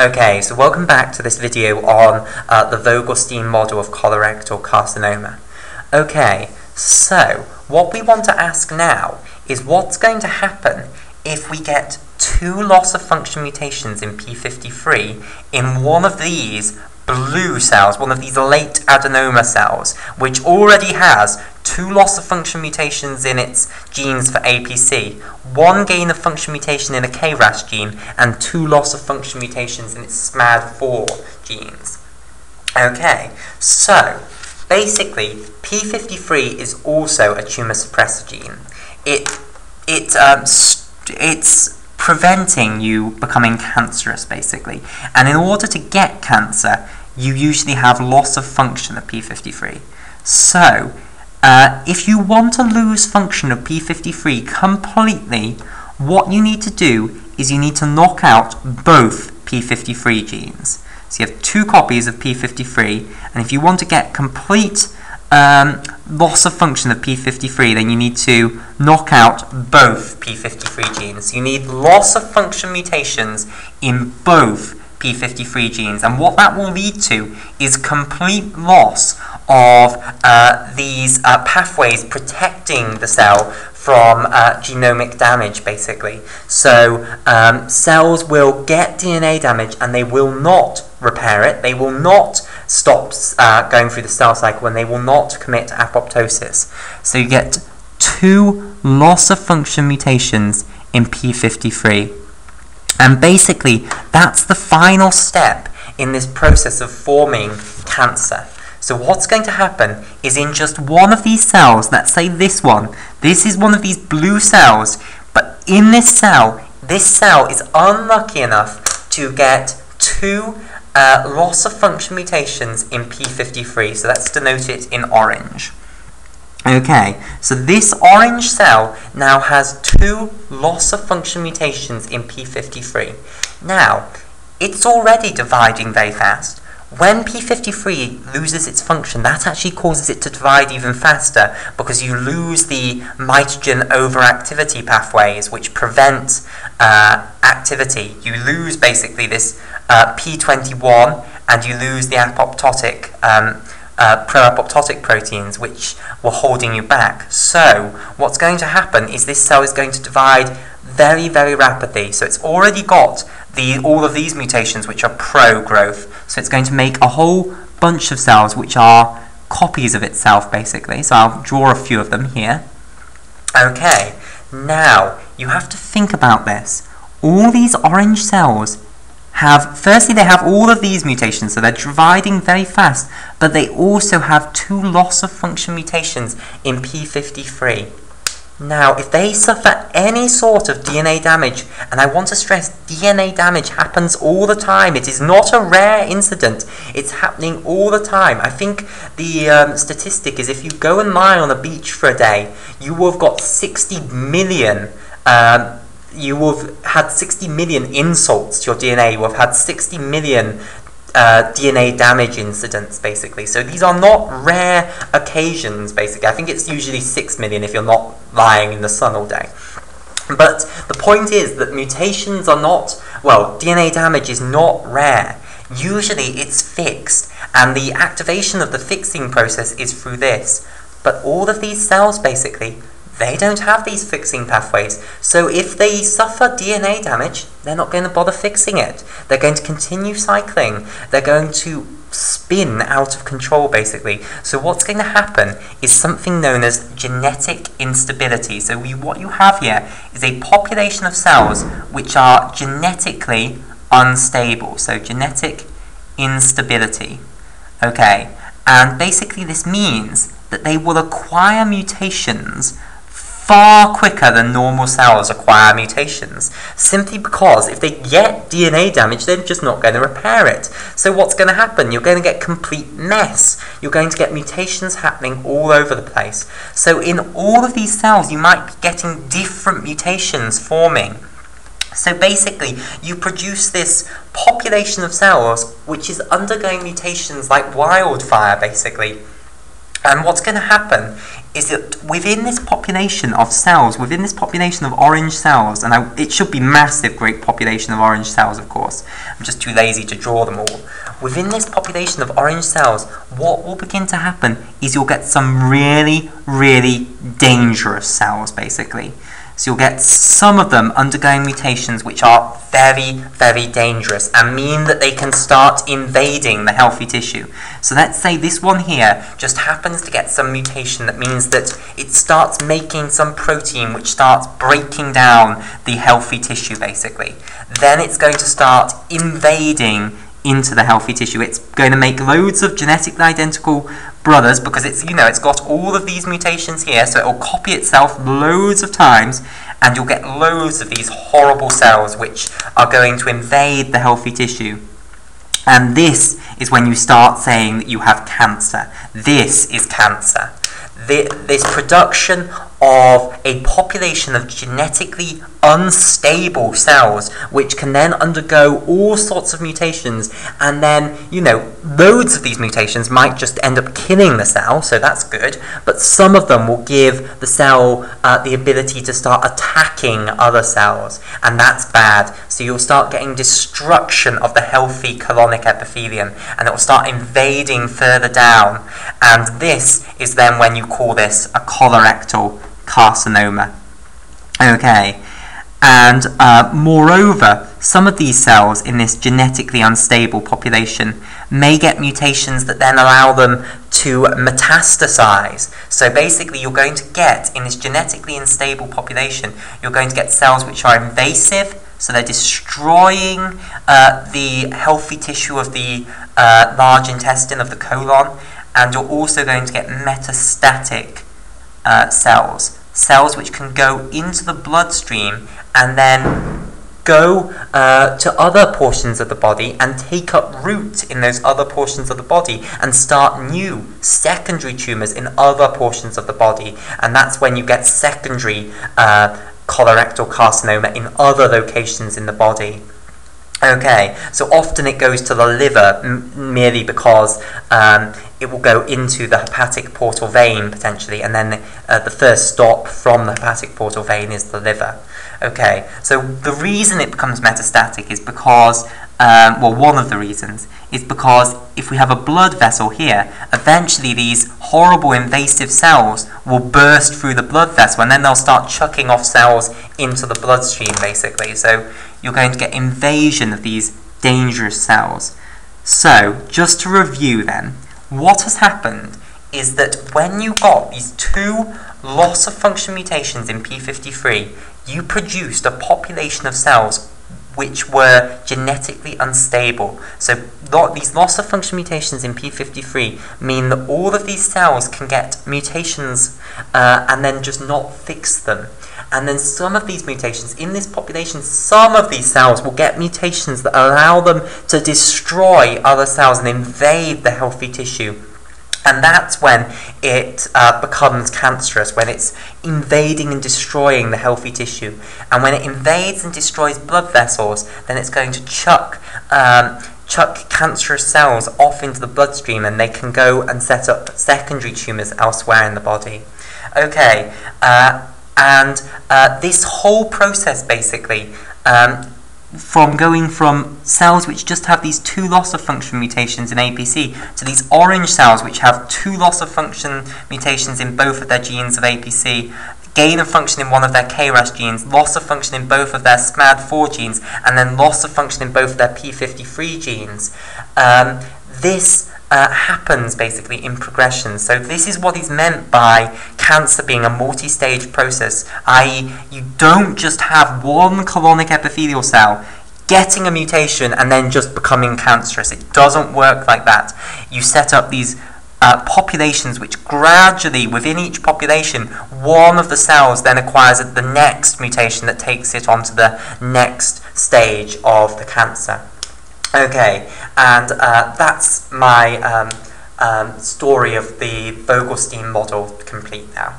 Okay, so welcome back to this video on the Vogelstein model of colorectal carcinoma. Okay, so what we want to ask now is what's going to happen if we get two loss-of-function mutations in p53 in one of these blue cells, one of these late adenoma cells, which already has two loss-of-function mutations in its genes for APC, one gain-of-function mutation in a KRAS gene, and two loss-of-function mutations in its SMAD4 genes. Okay, so basically, p53 is also a tumour suppressor gene. It's preventing you becoming cancerous, basically. And in order to get cancer, you usually have loss of function of p53. So, if you want to lose function of p53 completely, what you need to do is you need to knock out both p53 genes. So you have two copies of p53, and if you want to get complete loss of function of p53, then you need to knock out both p53 genes. You need loss of function mutations in both p53 genes, and what that will lead to is complete loss of these pathways protecting the cell from genomic damage, basically. So cells will get DNA damage and they will not repair it, they will not stop going through the cell cycle, and they will not commit apoptosis. So you get two loss-of-function mutations in p53. And basically, that's the final step in this process of forming cancer. So what's going to happen is in just one of these cells, let's say this one, this is one of these blue cells, but in this cell is unlucky enough to get two loss-of-function mutations in p53, so let's denote it in orange. Okay, so this orange cell now has two loss-of-function mutations in p53. Now, it's already dividing very fast. When p53 loses its function, that actually causes it to divide even faster, because you lose the mitogen overactivity pathways, which prevent activity. You lose, basically, this p21, and you lose the apoptotic, pro-apoptotic proteins, which were holding you back. So, what's going to happen is this cell is going to divide very, very rapidly. So it's already got all of these mutations which are pro-growth. So it's going to make a whole bunch of cells which are copies of itself, basically. So I'll draw a few of them here. Okay, now you have to think about this. All these orange cells have, firstly, they have all of these mutations, so they're dividing very fast, but they also have two loss-of-function mutations in p53. Now, if they suffer any sort of DNA damage, and I want to stress DNA damage happens all the time, it is not a rare incident, it's happening all the time. I think the statistic is if you go and lie on a beach for a day, you will have got 60 million insults to your DNA, you will have had 60 million DNA damage incidents, basically. So these are not rare occasions, basically. I think it's usually 6 million if you're not lying in the sun all day. But the point is that mutations are not, well, DNA damage is not rare. Usually it's fixed, and the activation of the fixing process is through this. But all of these cells, basically, they don't have these fixing pathways, so if they suffer DNA damage, they're not going to bother fixing it. They're going to continue cycling. They're going to spin out of control, basically. So what's going to happen is something known as genetic instability. So what you have here is a population of cells which are genetically unstable. So genetic instability. Okay, and basically this means that they will acquire mutations far quicker than normal cells acquire mutations, simply because if they get DNA damage, they're just not going to repair it. So what's going to happen? You're going to get complete mess. You're going to get mutations happening all over the place. So in all of these cells, you might be getting different mutations forming. So basically, you produce this population of cells which is undergoing mutations like wildfire, basically. And what's going to happen is that within this population of cells, within this population of orange cells, and it should be massive, great population of orange cells, of course. I'm just too lazy to draw them all. Within this population of orange cells, what will begin to happen is you'll get some really, really dangerous cells, basically. So you'll get some of them undergoing mutations which are very, very dangerous and mean that they can start invading the healthy tissue. So let's say this one here just happens to get some mutation that means that it starts making some protein which starts breaking down the healthy tissue, basically. Then it's going to start invading into the healthy tissue. It's going to make loads of genetically identical brothers because it's, you know, it's got all of these mutations here, so it'll copy itself loads of times, and you'll get loads of these horrible cells which are going to invade the healthy tissue. And this is when you start saying that you have cancer. This is cancer. This production of a population of genetically unstable cells which can then undergo all sorts of mutations, and then, you know, loads of these mutations might just end up killing the cell, so that's good, but some of them will give the cell the ability to start attacking other cells, and that's bad. So you'll start getting destruction of the healthy colonic epithelium, and it will start invading further down, and this is then when you call this a colorectal carcinoma. Okay, and moreover, some of these cells in this genetically unstable population may get mutations that then allow them to metastasize. So basically you're going to get, in this genetically unstable population, you're going to get cells which are invasive, so they're destroying the healthy tissue of the large intestine, of the colon, and you're also going to get metastatic cells which can go into the bloodstream and then go to other portions of the body and take up root in those other portions of the body and start new secondary tumours in other portions of the body, and that's when you get secondary colorectal carcinoma in other locations in the body. Okay, so often it goes to the liver merely because it will go into the hepatic portal vein potentially, and then the first stop from the hepatic portal vein is the liver. Okay, so the reason it becomes metastatic is because, well, one of the reasons is because if we have a blood vessel here, eventually these horrible invasive cells will burst through the blood vessel, and then they'll start chucking off cells into the bloodstream, basically. So you're going to get invasion of these dangerous cells. So, just to review then, what has happened is that when you got these two loss-of-function mutations in p53, you produced a population of cells which were genetically unstable. So these loss-of-function mutations in p53 mean that all of these cells can get mutations and then just not fix them. And then some of these mutations, in this population, some of these cells will get mutations that allow them to destroy other cells and invade the healthy tissue. And that's when it becomes cancerous, when it's invading and destroying the healthy tissue. And when it invades and destroys blood vessels, then it's going to chuck cancerous cells off into the bloodstream, and they can go and set up secondary tumours elsewhere in the body. Okay, this whole process basically, from going from cells which just have these two loss-of-function mutations in APC to these orange cells which have two loss-of-function mutations in both of their genes of APC, gain of function in one of their KRAS genes, loss of function in both of their SMAD4 genes, and then loss of function in both of their p53 genes. This happens basically in progression. So this is what is meant by cancer being a multi-stage process, i.e. you don't just have one colonic epithelial cell getting a mutation and then just becoming cancerous. It doesn't work like that. You set up these populations which gradually, within each population, one of the cells then acquires the next mutation that takes it onto the next stage of the cancer. Okay, and that's my story of the Vogelstein model complete now.